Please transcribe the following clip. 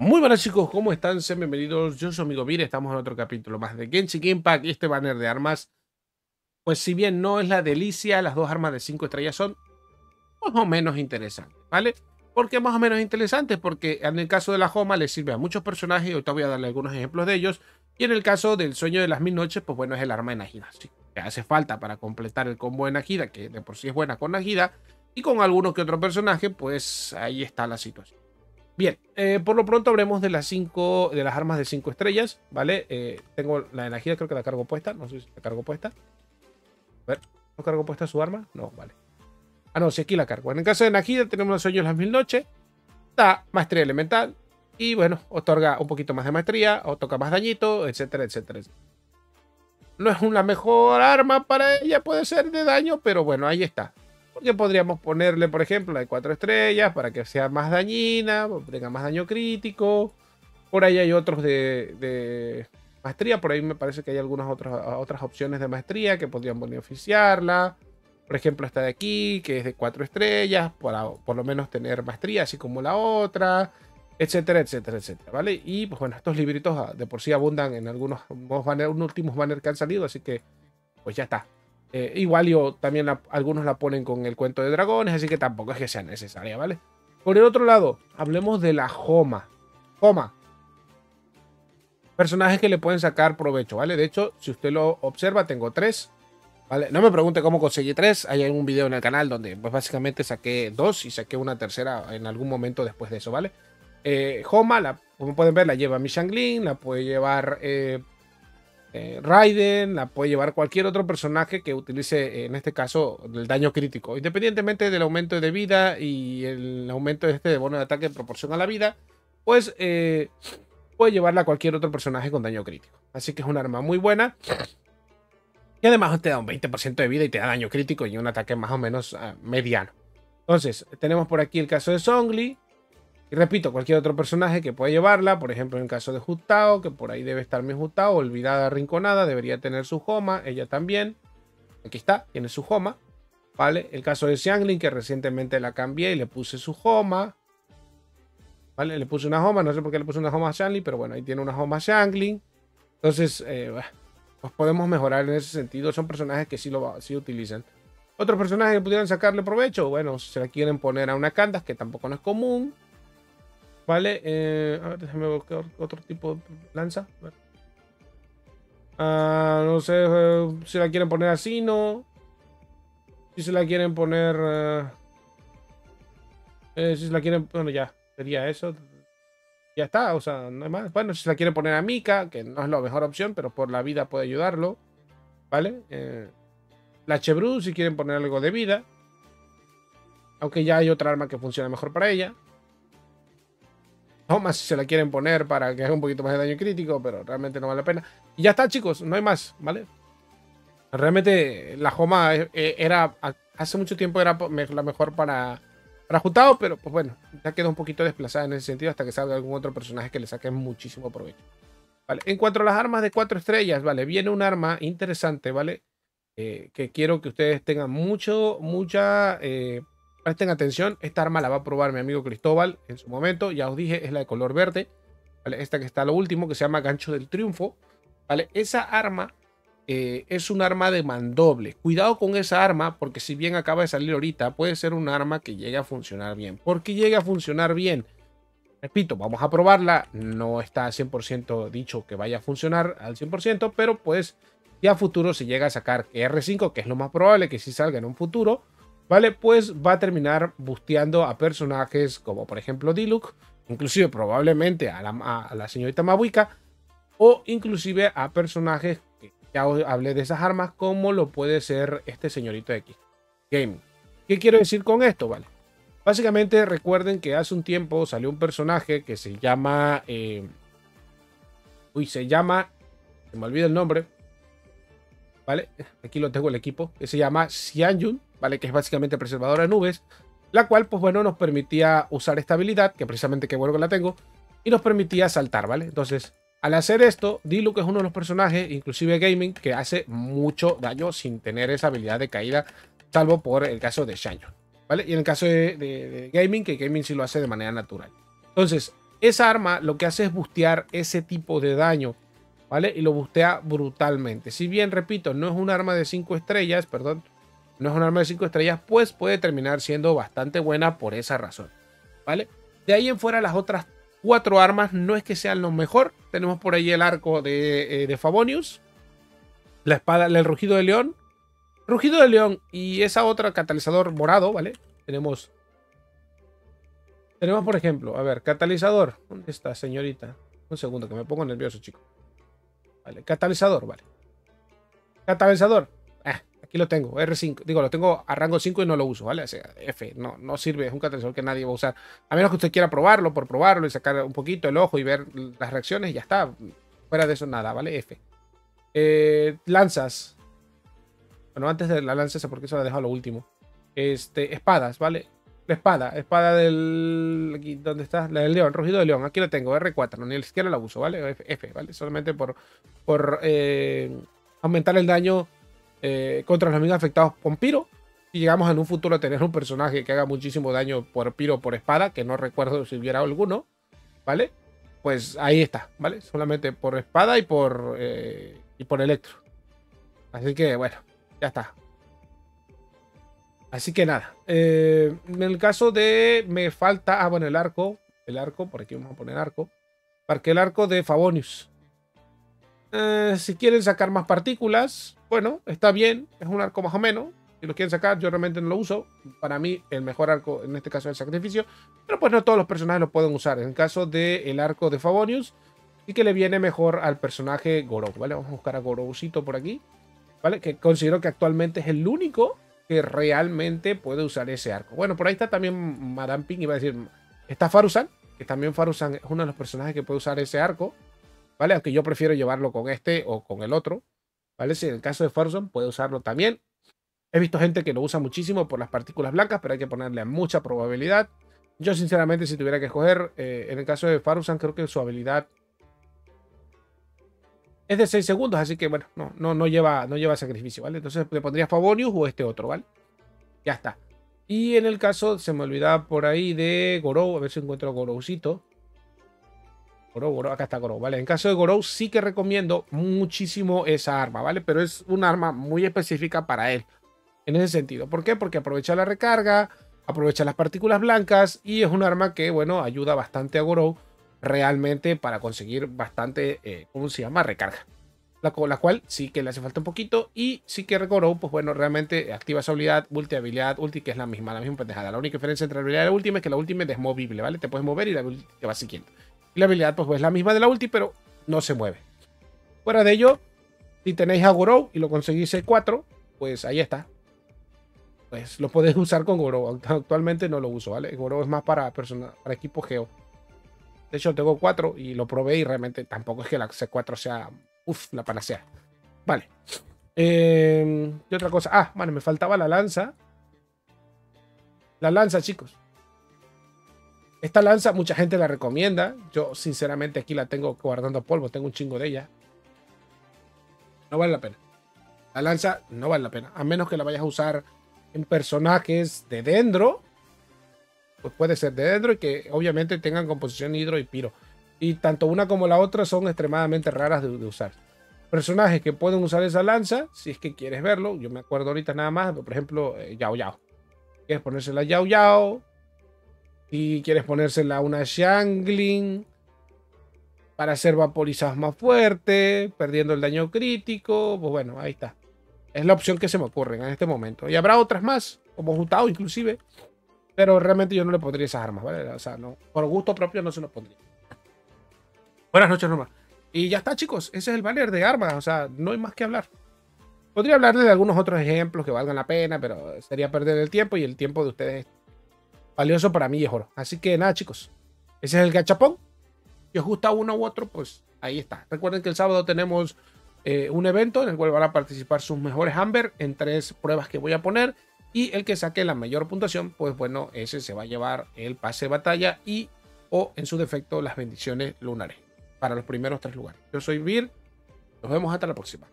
Muy buenas chicos, ¿cómo están? Sean bienvenidos, yo soy Amigo Mir, estamos en otro capítulo más de Genshin Impact y este banner de armas, pues si bien no es la delicia, las dos armas de 5 estrellas son más o menos interesantes, ¿vale? ¿Por qué más o menos interesantes? Porque en el caso de la Homa le sirve a muchos personajes, y ahorita voy a darle algunos ejemplos de ellos, y en el caso del sueño de las mil noches, pues bueno, es el arma de Nahida, sí, que hace falta para completar el combo de Nahida, que de por sí es buena con Nahida, y con algunos que otro personaje, pues ahí está la situación. Bien, por lo pronto hablemos de las armas de 5 estrellas, ¿vale? Tengo la de Nahida, creo que la cargo puesta, no sé si la cargo puesta. A ver, ¿no cargo puesta su arma? No, vale. Ah, no, sí, aquí la cargo. En el caso de Nahida tenemos los sueños de las mil noches, da maestría elemental y bueno, otorga un poquito más de maestría, o toca más dañito, etcétera, etcétera, etcétera. No es la mejor arma para ella, puede ser de daño, pero bueno, ahí está. Que podríamos ponerle, por ejemplo, la de 4 estrellas para que sea más dañina, tenga más daño crítico. Por ahí hay otros de maestría, por ahí me parece que hay algunas otras opciones de maestría que podrían beneficiarla. Por ejemplo, esta de aquí, que es de 4 estrellas, para por lo menos tener maestría, así como la otra, etcétera, etcétera, etcétera, ¿vale? Y pues bueno, estos libritos de por sí abundan en algunos últimos banners que han salido, así que pues ya está. Igual yo también algunos la ponen con el cuento de dragones, así que tampoco es que sea necesaria, ¿vale? Por el otro lado, hablemos de la Homa. Homa. Personajes que le pueden sacar provecho, ¿vale? De hecho, si usted lo observa, tengo 3, ¿vale? No me pregunte cómo conseguí 3, hay un video en el canal donde pues básicamente saqué 2 y saqué una tercera en algún momento después de eso, ¿vale? Homa, como pueden ver, la lleva mi Xiangling, la puede llevar... Raiden, la puede llevar cualquier otro personaje que utilice, en este caso, el daño crítico. Independientemente del aumento de vida y el aumento de bono de ataque en proporción a la vida, pues puede llevarla a cualquier otro personaje con daño crítico. Así que es un arma muy buena. Y además te da un 20% de vida y te da daño crítico y un ataque más o menos mediano. Entonces, tenemos por aquí el caso de Zhongli. Y repito, cualquier otro personaje que pueda llevarla, por ejemplo en el caso de Hu Tao, que por ahí debe estar mi Hu Tao, olvidada, arrinconada, debería tener su Homa, ella también, aquí está, tiene su Homa, ¿vale? El caso de Xiangling, que recientemente la cambié y le puse su Homa, ¿vale? Le puse una Homa, no sé por qué le puse una Homa a Xiangling, pero bueno, ahí tiene una Homa Xiangling, entonces, pues podemos mejorar en ese sentido, son personajes que sí utilizan. Otros personajes que pudieran sacarle provecho, bueno, se la quieren poner a una Kandas, que tampoco no es común, ¿vale? A ver, déjame buscar otro tipo de lanza. No sé si la quieren poner así, ¿no? Si se la quieren poner... si se la quieren... Bueno, ya. Sería eso. Ya está, o sea, no hay más. Bueno, si se la quieren poner a Mika, que no es la mejor opción, pero por la vida puede ayudarlo, ¿vale? La Chebru, si quieren poner algo de vida. Aunque ya hay otra arma que funciona mejor para ella. Homa, si se la quieren poner para que haga un poquito más de daño crítico, pero realmente no vale la pena. Y ya está, chicos, no hay más, ¿vale? Realmente la Homa era, hace mucho tiempo era la mejor para Hu Tao, pero pues bueno, ya quedó un poquito desplazada en ese sentido hasta que salga algún otro personaje que le saque muchísimo provecho, ¿vale? En cuanto a las armas de 4 estrellas, ¿vale? Viene un arma interesante, ¿vale? Que quiero que ustedes tengan presten atención, esta arma la va a probar mi amigo Cristóbal en su momento, ya os dije, es la de color verde, ¿vale? Esta que está lo último, que se llama gancho del triunfo, ¿vale? Esa arma es un arma de mandoble, cuidado con esa arma porque si bien acaba de salir ahorita, puede ser un arma que llegue a funcionar bien. ¿Por qué llega a funcionar bien? Repito, vamos a probarla, no está al 100% dicho que vaya a funcionar al 100%, pero pues ya a futuro se llega a sacar R5, que es lo más probable que sí salga en un futuro, ¿vale? Pues va a terminar busteando a personajes como por ejemplo Diluc, inclusive probablemente a la señorita Mawika, o inclusive a personajes que ya os hablé de esas armas, como lo puede ser este señorito de X game. ¿Qué quiero decir con esto? Vale, básicamente recuerden que hace un tiempo salió un personaje que se llama... se me olvida el nombre, ¿vale? Aquí lo tengo el equipo, que se llama Xianyun, ¿vale? Que es básicamente preservadora de nubes, la cual, pues bueno, nos permitía usar esta habilidad, que precisamente qué bueno que la tengo, y nos permitía saltar, ¿vale? Entonces, al hacer esto, Diluc es uno de los personajes, inclusive gaming, que hace mucho daño sin tener esa habilidad de caída, salvo por el caso de Xianyun, ¿vale? Y en el caso de gaming, que gaming sí lo hace de manera natural. Entonces, Esa arma lo que hace es bustear ese tipo de daño, ¿vale? Y lo bustea brutalmente. Si bien, repito, no es un arma de 5 estrellas, perdón, no es un arma de 5 estrellas, pues puede terminar siendo bastante buena por esa razón, ¿vale? De ahí en fuera las otras 4 armas no es que sean lo mejor. Tenemos por ahí el arco de Favonius, la espada, el rugido de león. Rugido de león y esa otra catalizador morado, ¿vale? Tenemos, por ejemplo, a ver, catalizador. ¿Dónde está, señorita? Un segundo, que me pongo nervioso, chico. Vale, catalizador, vale. Catalizador. Aquí lo tengo, R5. Digo, lo tengo a rango 5 y no lo uso, ¿vale? O sea, F, no sirve. Es un catalizador que nadie va a usar. A menos que usted quiera probarlo, por probarlo y sacar un poquito el ojo y ver las reacciones y ya está. Fuera de eso, nada, ¿vale? F. Lanzas. Bueno, antes de la lanza esa, porque eso la dejo a lo último. Espadas, ¿vale? La espada del... Aquí, ¿dónde está? La del león, rugido de león. Aquí la tengo, R4. No, ni la siquiera la uso, ¿vale? F, ¿vale? Solamente por aumentar el daño contra los amigos afectados con piro. Si llegamos en un futuro a tener un personaje que haga muchísimo daño por piro o por espada, que no recuerdo si hubiera alguno, ¿vale? Pues ahí está, ¿vale? Solamente por espada y por electro. Así que, bueno, ya está. Así que nada, en el caso de... Me falta... bueno, el arco, por aquí vamos a poner arco. Para que el arco de Favonius. Si quieren sacar más partículas, bueno, está bien. Es un arco más o menos. Si lo quieren sacar, yo realmente no lo uso. Para mí, el mejor arco, en este caso, es el sacrificio. Pero pues no todos los personajes lo pueden usar. En el caso del arco de Favonius, sí que le viene mejor al personaje Gorou, ¿vale? Vamos a buscar a Goroucito por aquí, ¿vale? Que considero que actualmente es el único que realmente puede usar ese arco. Bueno, por ahí está también Madame Ping, iba a decir, está Farusan, que también Farusan es uno de los personajes que puede usar ese arco, ¿vale? Aunque yo prefiero llevarlo con este o con el otro, ¿vale? Si en el caso de Farusan puede usarlo también. He visto gente que lo usa muchísimo por las partículas blancas, pero hay que ponerle mucha probabilidad. Yo sinceramente, si tuviera que escoger, en el caso de Farusan, creo que su habilidad es de 6 segundos, así que bueno, no lleva sacrificio, ¿vale? Entonces le pondría Favonius o este otro, ¿vale? Ya está. Y en el caso, se me olvidaba por ahí de Gorou, a ver si encuentro Goroucito. Gorou, acá está Gorou, ¿vale? En caso de Gorou sí que recomiendo muchísimo esa arma, ¿vale? Pero es un arma muy específica para él, en ese sentido. ¿Por qué? Porque aprovecha la recarga, aprovecha las partículas blancas y es un arma que, bueno, ayuda bastante a Gorou realmente para conseguir bastante, ¿cómo se llama? Recarga. La cual sí que le hace falta un poquito y sí que Gorou, pues bueno, realmente activa su habilidad, ulti, que es la misma pendejada. La única diferencia entre la habilidad y la última es que la última es desmovible, ¿vale? Te puedes mover y la ulti te va siguiendo. Y la habilidad, pues es la misma de la ulti, pero no se mueve. Fuera de ello, si tenéis a Gorou y lo conseguís C4, pues ahí está. Pues lo podéis usar con Gorou. Actualmente no lo uso, ¿vale? Gorou es más para equipo geo. De hecho, tengo 4 y lo probé y realmente tampoco es que la C4 sea la panacea. Vale. Y otra cosa. Bueno, me faltaba la lanza. La lanza, chicos. Esta lanza mucha gente la recomienda. Yo, sinceramente, aquí la tengo guardando polvo. Tengo un chingo de ella. No vale la pena. La lanza no vale la pena. A menos que la vayas a usar en personajes de dendro. Pues puede ser de dendro y que obviamente tengan composición hidro y piro. Y tanto una como la otra son extremadamente raras de usar. Personajes que pueden usar esa lanza, si es que quieres verlo. Yo me acuerdo ahorita nada más, por ejemplo, Yao Yao. Quieres ponérsela a Yao Yao. Si quieres ponérsela a una Xiangling. Para hacer vaporizadas más fuerte, perdiendo el daño crítico. Pues bueno, ahí está. Es la opción que se me ocurre en este momento. Y habrá otras más, como Hu Tao inclusive. Pero realmente yo no le pondría esas armas, ¿vale? O sea, no, por gusto propio no se nos pondría. Buenas noches, Norma. Y ya está, chicos. Ese es el banner de armas. O sea, no hay más que hablar. Podría hablarles de algunos otros ejemplos que valgan la pena, pero sería perder el tiempo y el tiempo de ustedes es valioso para mí y es oro. Así que nada, chicos. Ese es el gachapón. Si os gusta uno u otro, pues ahí está. Recuerden que el sábado tenemos un evento en el cual van a participar sus mejores Amber en 3 pruebas que voy a poner. Y el que saque la mayor puntuación, pues bueno, ese se va a llevar el pase de batalla y o en su defecto las bendiciones lunares para los primeros 3 lugares. Yo soy Mir, nos vemos hasta la próxima.